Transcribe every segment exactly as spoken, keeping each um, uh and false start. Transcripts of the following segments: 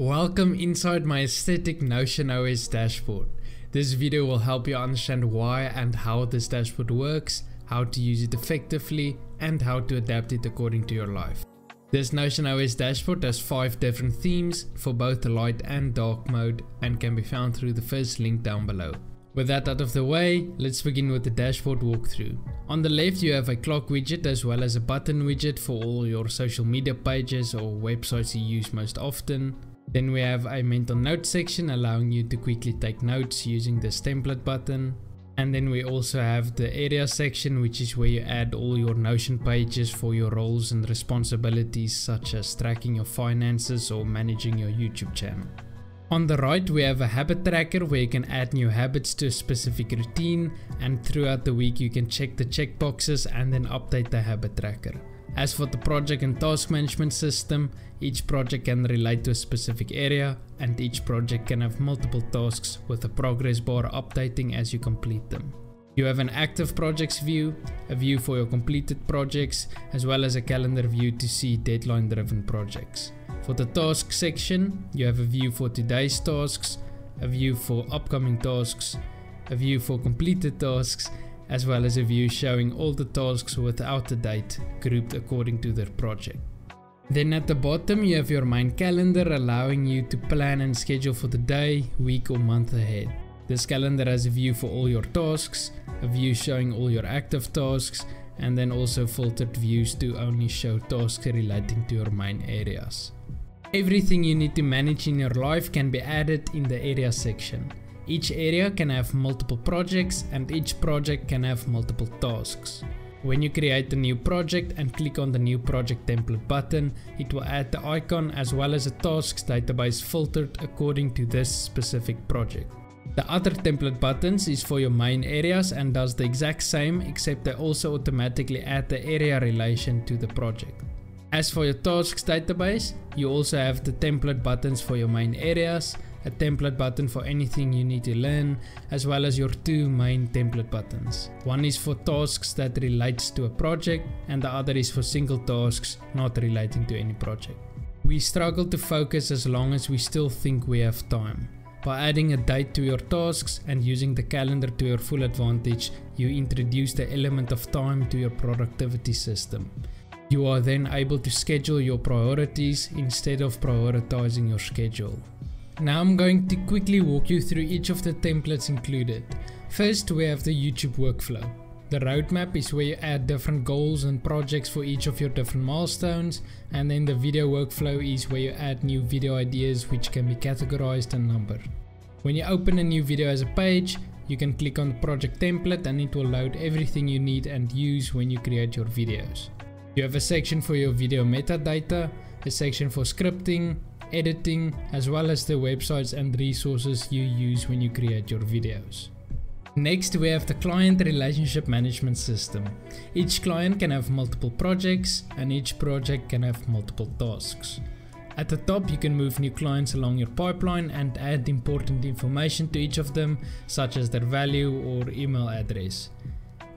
Welcome inside my Aesthetic Notion O S Dashboard. This video will help you understand why and how this dashboard works, how to use it effectively, and how to adapt it according to your life. This Notion O S Dashboard has five different themes for both the light and dark mode and can be found through the first link down below. With that out of the way, let's begin with the dashboard walkthrough. On the left you have a clock widget as well as a button widget for all your social media pages or websites you use most often. Then we have a mental notes section allowing you to quickly take notes using this template button. And then we also have the area section, which is where you add all your Notion pages for your roles and responsibilities, such as tracking your finances or managing your YouTube channel. On the right we have a habit tracker where you can add new habits to a specific routine, and throughout the week you can check the checkboxes and then update the habit tracker. As for the project and task management system, each project can relate to a specific area and each project can have multiple tasks with a progress bar updating as you complete them. You have an active projects view, a view for your completed projects, as well as a calendar view to see deadline driven projects. For the task section, you have a view for today's tasks, a view for upcoming tasks, a view for completed tasks, as well as a view showing all the tasks without a date, grouped according to their project. Then at the bottom you have your main calendar allowing you to plan and schedule for the day, week or month ahead. This calendar has a view for all your tasks, a view showing all your active tasks, and then also filtered views to only show tasks relating to your main areas. Everything you need to manage in your life can be added in the area section. Each area can have multiple projects and each project can have multiple tasks. When you create a new project and click on the new project template button, it will add the icon as well as a tasks database filtered according to this specific project. The other template buttons is for your main areas and does the exact same, except they also automatically add the area relation to the project. As for your tasks database, you also have the template buttons for your main areas, a template button for anything you need to learn, as well as your two main template buttons. One is for tasks that relates to a project and the other is for single tasks not relating to any project. We struggle to focus as long as we still think we have time. By adding a date to your tasks and using the calendar to your full advantage, you introduce the element of time to your productivity system. You are then able to schedule your priorities instead of prioritizing your schedule. Now I'm going to quickly walk you through each of the templates included. First we have the YouTube workflow. The roadmap is where you add different goals and projects for each of your different milestones, and then the video workflow is where you add new video ideas which can be categorized and numbered. When you open a new video as a page, you can click on the project template and it will load everything you need and use when you create your videos. You have a section for your video metadata, a section for scripting, editing, as well as the websites and resources you use when you create your videos. Next we have the client relationship management system. Each client can have multiple projects and each project can have multiple tasks. At the top you can move new clients along your pipeline and add important information to each of them, such as their value or email address.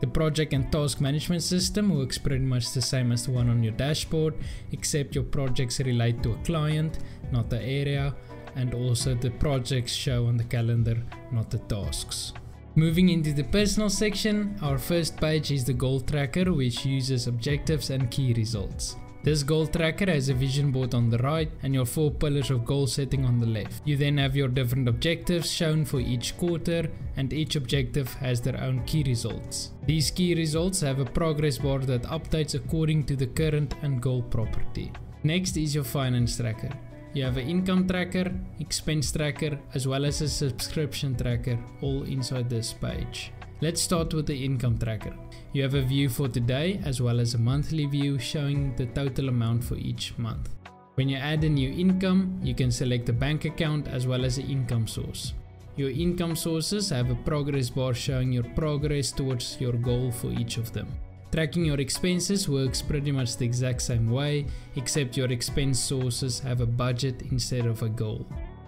The project and task management system works pretty much the same as the one on your dashboard, except your projects relate to a client, not the area, and also the projects show on the calendar, not the tasks. Moving into the personal section, our first page is the goal tracker, which uses objectives and key results. This goal tracker has a vision board on the right and your four pillars of goal setting on the left. You then have your different objectives shown for each quarter, and each objective has their own key results. These key results have a progress bar that updates according to the current and goal property. Next is your finance tracker. You have an income tracker, expense tracker, as well as a subscription tracker, all inside this page. Let's start with the income tracker. You have a view for today as well as a monthly view showing the total amount for each month. When you add a new income, you can select a bank account as well as an income source. Your income sources have a progress bar showing your progress towards your goal for each of them. Tracking your expenses works pretty much the exact same way, except your expense sources have a budget instead of a goal.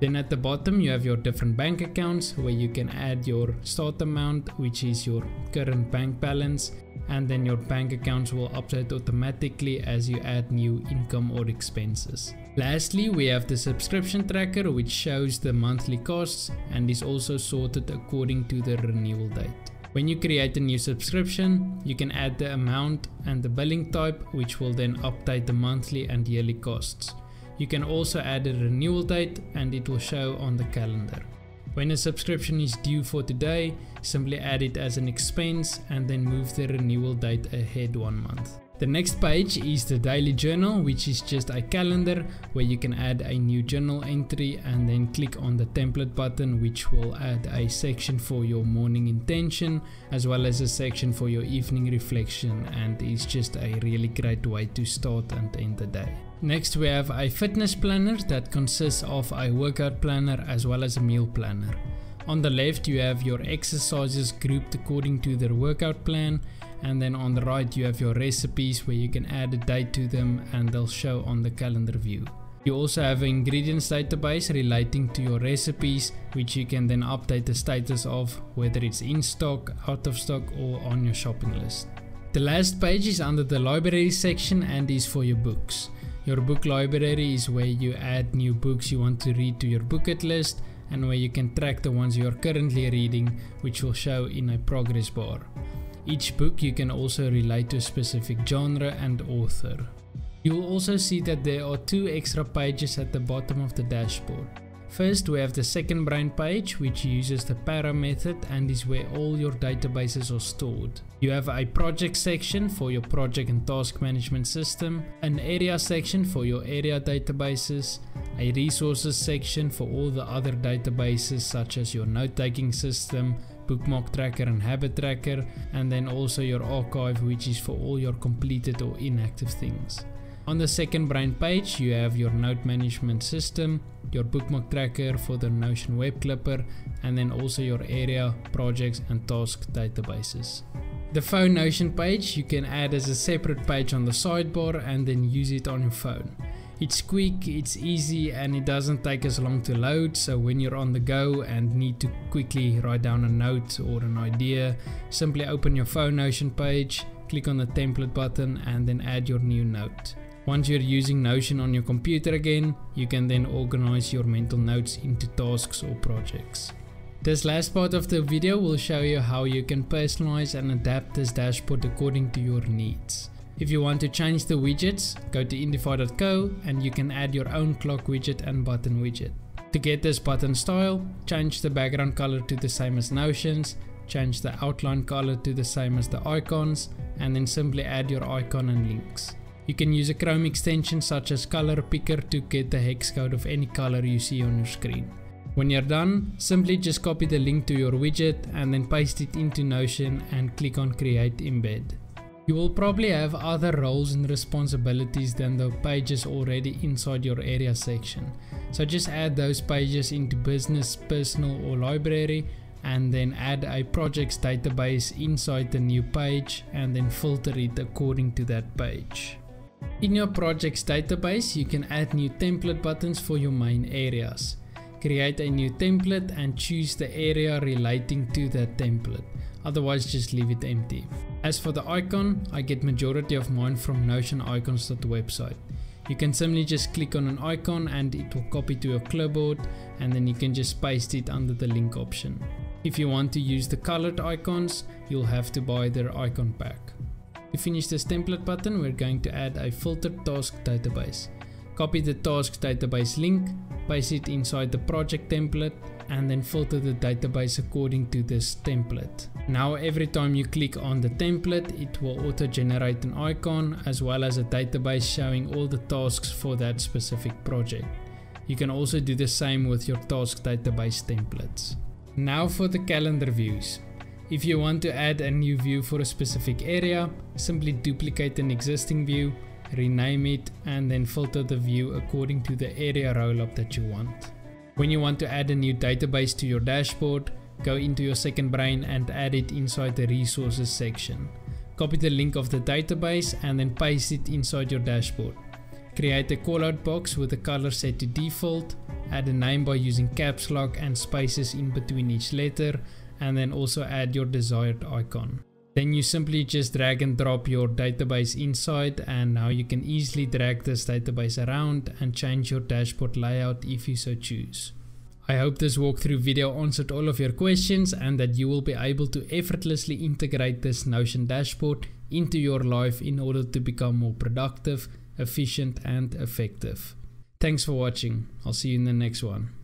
Then at the bottom you have your different bank accounts where you can add your start amount, which is your current bank balance, and then your bank accounts will update automatically as you add new income or expenses. Lastly, we have the subscription tracker, which shows the monthly costs and is also sorted according to the renewal date. When you create a new subscription, you can add the amount and the billing type, which will then update the monthly and yearly costs. You can also add a renewal date and it will show on the calendar. When a subscription is due for today, simply add it as an expense and then move the renewal date ahead one month. The next page is the daily journal, which is just a calendar where you can add a new journal entry and then click on the template button, which will add a section for your morning intention as well as a section for your evening reflection, and it's just a really great way to start and end the day. Next, we have a fitness planner that consists of a workout planner as well as a meal planner. On the left, you have your exercises grouped according to their workout plan, and then on the right you have your recipes where you can add a date to them and they'll show on the calendar view. You also have an ingredients database relating to your recipes, which you can then update the status of, whether it's in stock, out of stock or on your shopping list. The last page is under the library section and is for your books. Your book library is where you add new books you want to read to your bucket list, and where you can track the ones you are currently reading, which will show in a progress bar. Each book you can also relate to a specific genre and author. You will also see that there are two extra pages at the bottom of the dashboard. First, we have the second brain page, which uses the PARA method and is where all your databases are stored. You have a project section for your project and task management system, an area section for your area databases, a resources section for all the other databases such as your note-taking system, bookmark tracker and habit tracker, and then also your archive, which is for all your completed or inactive things. On the second brain page you have your note management system, your bookmark tracker for the Notion web clipper, and then also your area, projects and task databases. The phone Notion page you can add as a separate page on the sidebar and then use it on your phone. It's quick, it's easy and it doesn't take as long to load, so when you're on the go and need to quickly write down a note or an idea, simply open your phone Notion page, click on the template button and then add your new note. Once you're using Notion on your computer again, you can then organize your mental notes into tasks or projects. This last part of the video will show you how you can personalize and adapt this dashboard according to your needs. If you want to change the widgets, go to indify dot co and you can add your own clock widget and button widget. To get this button style, change the background color to the same as Notion's, change the outline color to the same as the icons, and then simply add your icon and links. You can use a Chrome extension such as Color Picker to get the hex code of any color you see on your screen. When you're done, simply just copy the link to your widget and then paste it into Notion and click on Create Embed. You will probably have other roles and responsibilities than the pages already inside your area section. So just add those pages into business, personal or library, and then add a projects database inside the new page and then filter it according to that page. In your projects database, you can add new template buttons for your main areas. Create a new template and choose the area relating to that template. Otherwise, just leave it empty. As for the icon, I get majority of mine from Notion Icons dot website. You can simply just click on an icon and it will copy to your clipboard, and then you can just paste it under the link option. If you want to use the colored icons, you'll have to buy their icon pack. To finish this template button, we're going to add a filtered task database. Copy the task database link, paste it inside the project template, and then filter the database according to this template. Now every time you click on the template, it will auto generate an icon as well as a database showing all the tasks for that specific project. You can also do the same with your task database templates. Now for the calendar views. If you want to add a new view for a specific area, simply duplicate an existing view, rename it and then filter the view according to the area roll-up that you want. When you want to add a new database to your dashboard, go into your second brain and add it inside the resources section. Copy the link of the database and then paste it inside your dashboard. Create a callout box with the color set to default, add a name by using caps lock and spaces in between each letter, and then also add your desired icon. Then you simply just drag and drop your database inside, and now you can easily drag this database around and change your dashboard layout if you so choose. I hope this walkthrough video answered all of your questions and that you will be able to effortlessly integrate this Notion dashboard into your life in order to become more productive, efficient and effective. Thanks for watching. I'll see you in the next one.